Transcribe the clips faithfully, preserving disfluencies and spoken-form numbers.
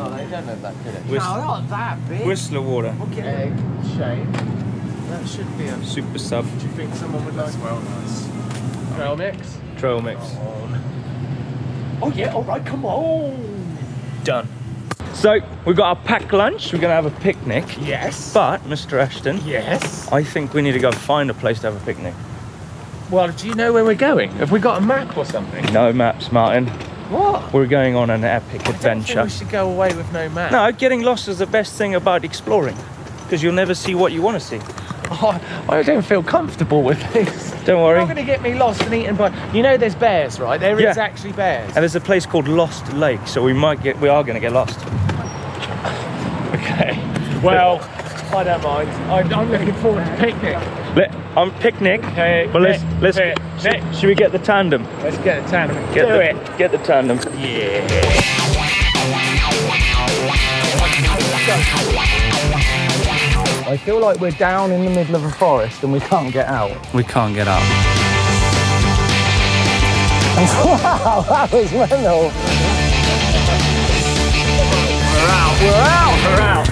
No, they don't look that good. Actually. No, they're not that big. Whistler water. Okay. Egg shape. That should be a super sub. Do you think someone would like? Well, nice. Trail mix. Trail mix. Oh yeah. All right. Come on. Done. So we've got our packed lunch. We're going to have a picnic. Yes. But Mister Ashton. Yes. I think we need to go find a place to have a picnic. Well, do you know where we're going? Have we got a map or something? No maps, Martin. What? We're going on an epic adventure. I don't think we should go away with no map. No, getting lost is the best thing about exploring, because you'll never see what you want to see. Oh, I don't feel comfortable with this. Don't worry. You're not going to get me lost and eaten by... You know there's bears, right? There yeah. is actually bears. And there's a place called Lost Lake, so we might get... We are going to get lost. Okay. Well, I don't mind. I'm, I'm looking forward to picnic. Let, I'm picnic, okay, but let's... let's should, should we get the tandem? Let's get the tandem. Get Do the, it. Get the tandem. Yeah. I feel like we're down in the middle of a forest and we can't get out. We can't get out. Wow, that was mental. We're out, we're out, we're out.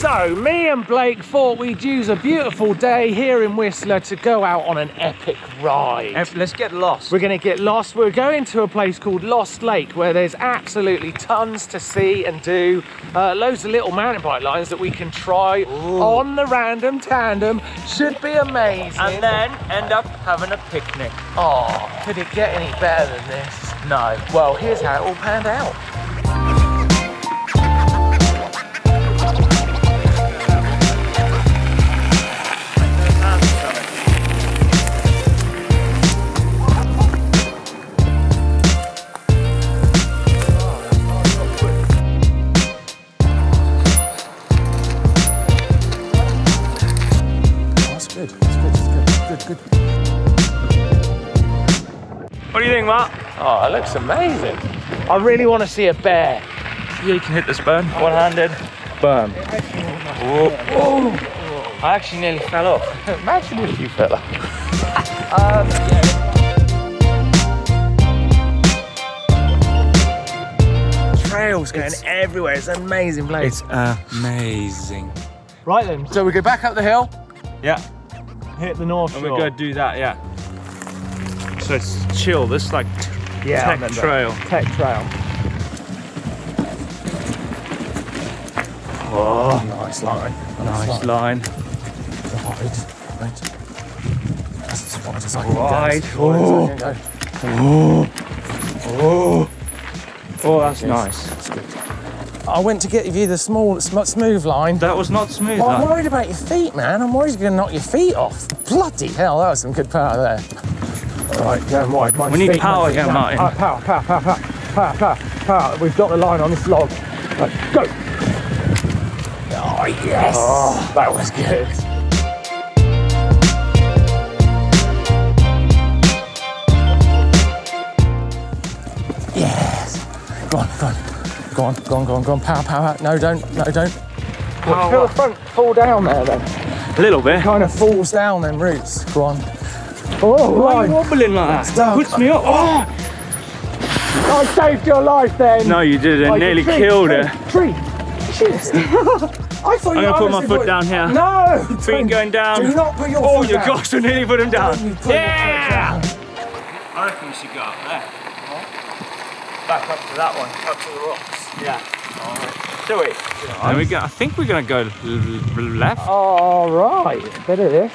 So, me and Blake thought we'd use a beautiful day here in Whistler to go out on an epic ride. Let's get lost. We're going to get lost. We're going to a place called Lost Lake, where there's absolutely tons to see and do. Uh, loads of little mountain bike lines that we can try Ooh. on the random tandem. Should be amazing. And then end up having a picnic. Oh, could it get any better than this? No. Well, here's how it all panned out. Oh, it looks amazing. I really want to see a bear. You can hit this burn, one-handed. Burn. Whoa. Whoa. I actually nearly fell off. Imagine if you fell off. um, yeah. Trails going it's, everywhere. It's amazing, Blake. It's amazing. Right then, so we go back up the hill. Yeah. Hit the North Shore. And we go do that, yeah. So it's chill, this is like yeah, tech trail. Tech trail. Oh, nice line. Nice, nice line. line. Right, right. That's as far as I can right. go. Oh. Oh. Oh. Oh, that's nice. That's good. I went to get you the small, smooth line. That was not smooth. Oh, I'm worried about your feet, man. I'm worried you're going to knock your feet off. Bloody hell, that was some good power there. Right, going wide. My we feet, need power again, Martin. Right, power, power, power, power, power, power, power. We've got the line on this log. Right, go! Oh, yes! Oh, that was good. Yes! Go on, go on. Go on, go on, go on, go on. Power, power. No, don't, no, don't. Watch, feel the front fall down there, then. A little bit. It kind of falls down, then, roots. Go on. Oh, why are you wobbling like that? Dark. Puts me up. Oh. I saved your life then. No, you didn't. I nearly tree, killed tree, it. Tree. Jeez. I thought I'm you I'm going to put my foot put... down here. No. Feet going down. Do not put your oh, foot your down. Oh, your gosh, I nearly put him down. Yeah. Down. I reckon we should go up there. Huh? Back up to that one. Up to the rocks. Yeah. All right. Do it. There nice. we go. I think we're going to go left. All right. Better this.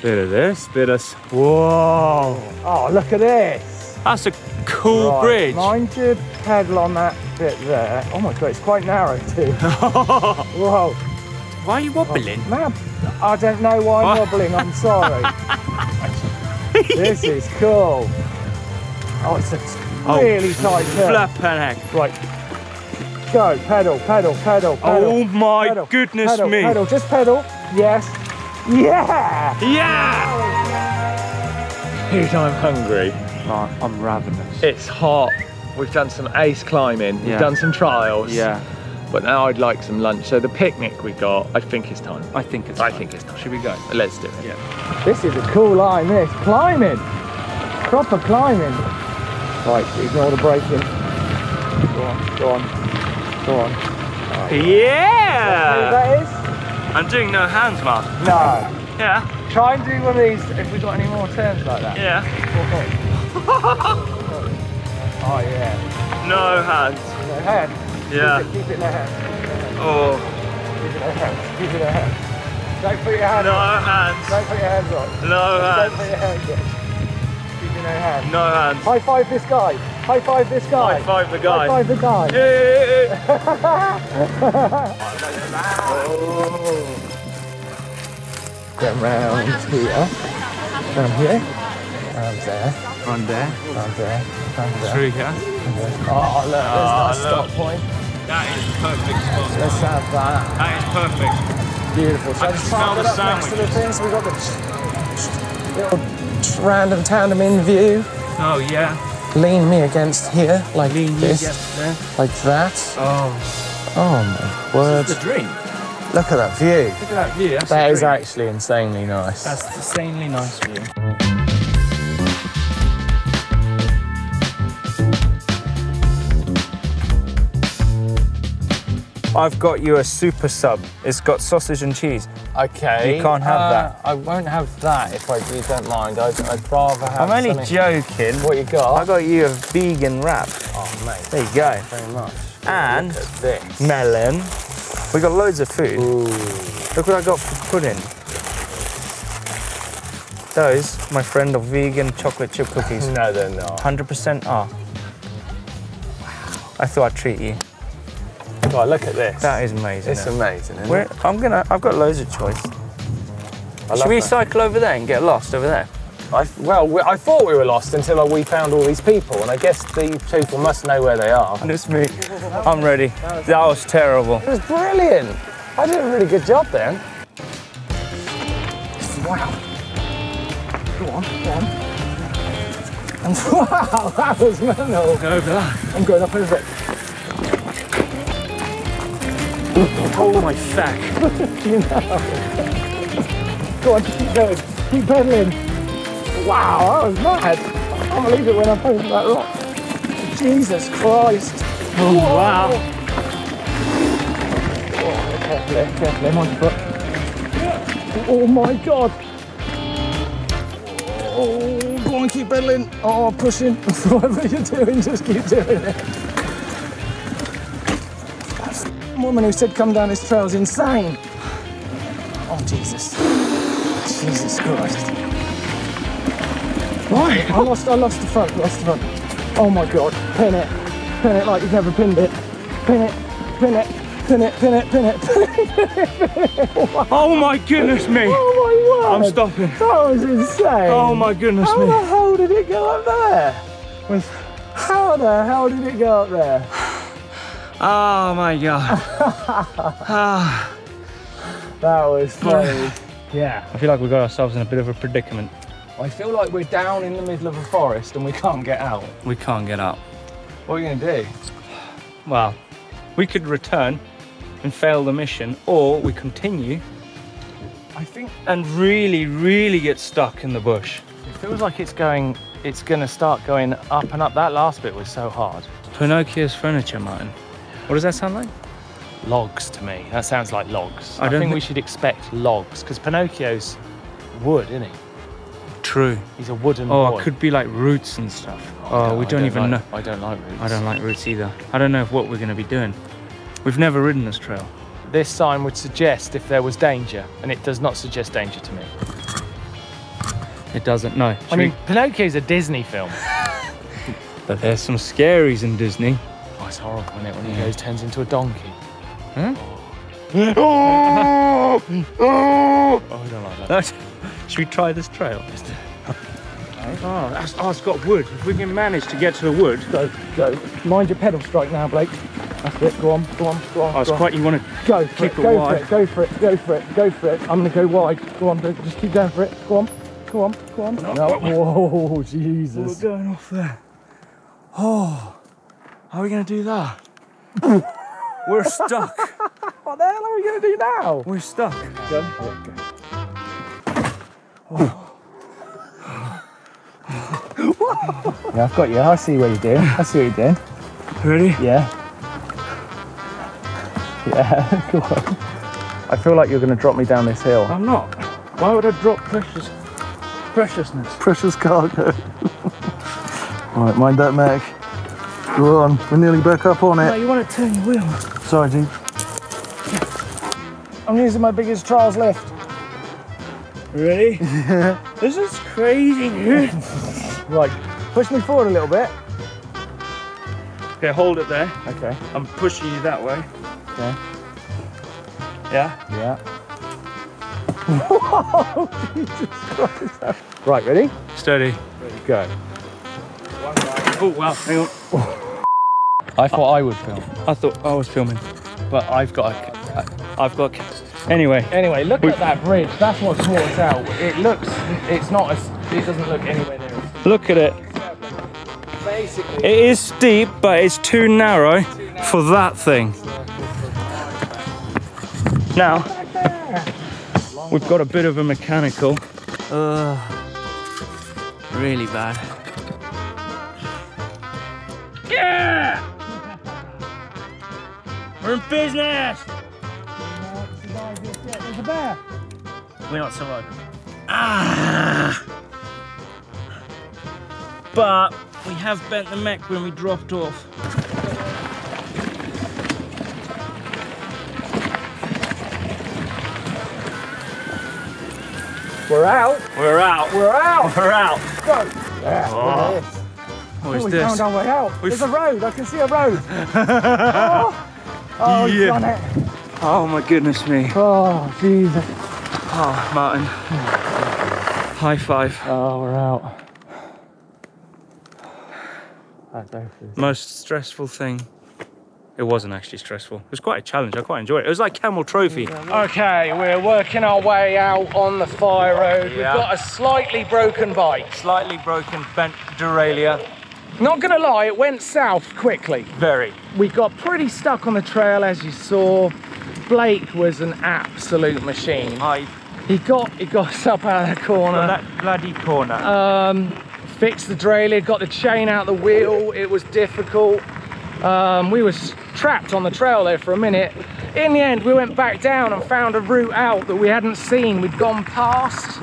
Bit of this, bit of... Whoa! Oh, look at this! That's a cool right. bridge. Mind your pedal on that bit there. Oh my God, it's quite narrow too. Whoa! Why are you wobbling? Oh, man, I don't know why I'm wobbling, I'm sorry. This is cool. Oh, it's a really oh, tight hill. Flippin' heck. Right. Go, pedal, pedal, pedal, pedal. Oh my pedal, goodness pedal, me. Pedal, just pedal. Yes. Yeah! Yeah! Dude, I'm hungry. Oh, I'm ravenous. It's hot. We've done some ace climbing. Yeah. We've done some trials. Yeah. But now I'd like some lunch. So the picnic we got, I think it's time. I think it's time. I think it's time. Should we go? Let's do it. Yeah. This is a cool line, this. Climbing! proper climbing. Right, ignore the braking. Go on, go on, go on. Right. Yeah! That is? I'm doing no hands, Mark. No. Yeah. Try and do one of these if we've got any more turns like that. Yeah. Oh, yeah. No hands. No hands? Yeah. Keep it, keep it in the hands. Oh. Keep it in the hands. Keep it in the hands. Don't put your hands no on. No hands. Don't put your hands on. No hands. Don't put your hands on. Keep your no hands. No hands. High five this guy. High five this guy. High five the guy. High five the guy. Yeah. Oh. Get round here, down here, round there, round there, round there, round there. Through here. Oh look, there's that stop point. That is perfect spot. Let's have that. That is perfect. Beautiful. So I just park it up next to the thing, so we've got the little random tandem in view. Oh yeah. Lean me against here, like this, like that. Oh. Oh my word. This is the dream. Look at that view. Look at that view. That's that is actually insanely nice. That's an insanely nice view. I've got you a super sub. It's got sausage and cheese. Okay. You can't have uh, that. I won't have that if I, you don't mind. I'd, I'd rather have. I'm only something. Joking. What you got? I got you a vegan wrap. Oh mate. There you go. Thank you very much. And look at this. Melon. We got loads of food. Ooh. Look what I got for pudding. Those, my friend, are vegan chocolate chip cookies. No, they're not. one hundred percent are. Wow. I thought I'd treat you. God, look at this. That is amazing. It's amazing, isn't it? I'm gonna, I've got loads of choice. Should we cycle over there and get lost over there? I, well, we, I thought we were lost until we found all these people, and I guess these people must know where they are. And it's me. I'm ready. That was, that was terrible. It was brilliant. I did a really good job then. Wow. Go on, go on. And wow, that was mental. Go over that. I'm going up over it. Oh my sack. You know. Go on, keep going. Keep pedaling. Wow, that was mad. I can't believe it when I posted that rock. Jesus Christ. Oh, whoa. Wow. Oh, carefully, carefully, I'm on your foot. Oh my God. Oh, go on, keep pedaling. Oh, pushing. Whatever you're doing, just keep doing it. That woman who said come down this trail is insane. Oh, Jesus. Jesus Christ. Right, I lost, I lost the front, lost the front. Oh my God, pin it, pin it like you've never pinned it. Pin it, pin it, pin it, pin it, pin it, pin it, pin it, pin it. Wow. Oh my goodness me. Oh my word. I'm stopping. That was insane. Oh my goodness how me. How the hell did it go up there? With... How the hell did it go up there? Oh my God. Ah. That was funny. Yeah. I feel like we got ourselves in a bit of a predicament. I feel like we're down in the middle of a forest and we can't get out. We can't get out. What are you gonna do? Well, we could return and fail the mission, or we continue, I think, and really, really get stuck in the bush. It feels like it's going, it's gonna start going up and up. That last bit was so hard. Pinocchio's furniture, Martin. What does that sound like? Logs to me. That sounds like logs. I, I don't think th we should expect logs, because Pinocchio's wood, isn't he? True. He's a wooden oh, boy. Oh, it could be like roots and stuff. Oh, oh we don't, don't even like, know. I don't like roots. I don't like roots either. I don't know if what we're going to be doing. We've never ridden this trail. This sign would suggest if there was danger, and it does not suggest danger to me. It doesn't, no. Should I mean, we... Pinocchio's a Disney film. But there's some scaries in Disney. Oh, it's horrible, isn't it, when yeah. he goes, turns into a donkey. Huh? Oh, oh I don't like that. That's... Should we try this trail? Oh, that's, oh, it's got wood. If we can manage to get to the wood. Go, go. Mind your pedal strike now, Blake. That's it. Go on, go on, go on. Oh, it's quite, you want to go for keep it, it go wide. For it, go for it, go for it, go for it. I'm going to go wide. Go on, go, just keep going for it. Go on, go on, go on. No. No. Whoa, Jesus. We're going off there. Oh, how are we going to do that? We're stuck. What the hell are we going to do now? We're stuck. Go for it, go. Oh. Whoa. Yeah, I've got you. I see what you're doing. I see what you're doing. Ready? Yeah. Yeah, go on. I feel like you're going to drop me down this hill. I'm not. Why would I drop precious... preciousness? Precious cargo. Right, mind that, Mac. Go on. We're nearly back up on it. No, you want to turn your wheel. Sorry, dude. I'm using my biggest trials left. Ready? Yeah. This is crazy, dude. Right, push me forward a little bit. Okay, hold it there. Okay. I'm pushing you that way. Okay. Yeah? Yeah. Whoa, Jesus Christ. Right, ready? Steady. Ready, go. Oh, wow, hang on. Oh. I thought I, I would film. I thought I was filming, but I've got a... I've got a, Anyway. Anyway, look we, at that bridge. That's what tore us out. It looks... It's not... A, it doesn't look anywhere near us. Look at it. Basically, it is steep, but it's too narrow, too narrow for that thing. Now, we've got a bit of a mechanical. Uh, really bad. Yeah! We're in business! We're not surviving just yet. There's a bear. We're not surviving. Ah! But we have bent the mech when we dropped off. We're out. We're out. We're out. We're out. Go. Yeah, oh. What is oh, we this? Found our way out. We've... There's a road. I can see a road. Oh, oh yeah. You've done it. Oh my goodness me. Oh Jesus. Oh Martyn. High five. Oh, we're out. I don't feel most stressful thing. It wasn't actually stressful. It was quite a challenge. I quite enjoyed it. It was like Camel Trophy. Okay, we're working our way out on the fire road. Yeah. We've got a slightly broken bike. Slightly broken bent derailleur. Not gonna lie, it went south quickly. Very. We got pretty stuck on the trail, as you saw. Blake was an absolute machine. I... He got he got us up out of the corner. That bloody corner. Um, fixed the derailleur, got the chain out the wheel. It was difficult. Um, we were trapped on the trail there for a minute. In the end, we went back down and found a route out that we hadn't seen. We'd gone past.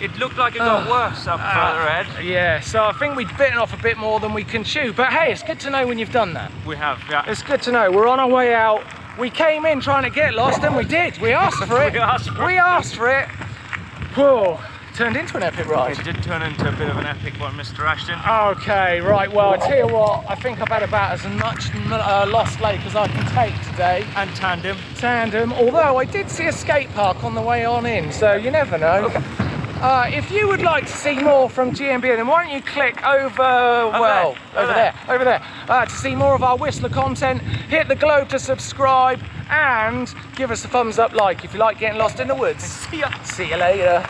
It looked like it got uh, worse up uh, further ahead. Yeah, so I think we'd bitten off a bit more than we can chew. But hey, it's good to know when you've done that. We have, yeah. It's good to know. We're on our way out. We came in trying to get lost, and we did. We asked for it. we asked for it. We asked for it. Whoa. Turned into an epic ride. It did turn into a bit of an epic one, Mister Ashton. Okay, right, well, I tell you what, I think I've had about as much uh, Lost Lake as I can take today. And Tandem. Tandem, although I did see a skate park on the way on in, so you never know. Uh, if you would like to see more from G M B, then why don't you click over, over well, there, over there, there, over there, uh, to see more of our Whistler content. Hit the globe to subscribe, and give us a thumbs up like if you like getting lost in the woods. See ya. See you later.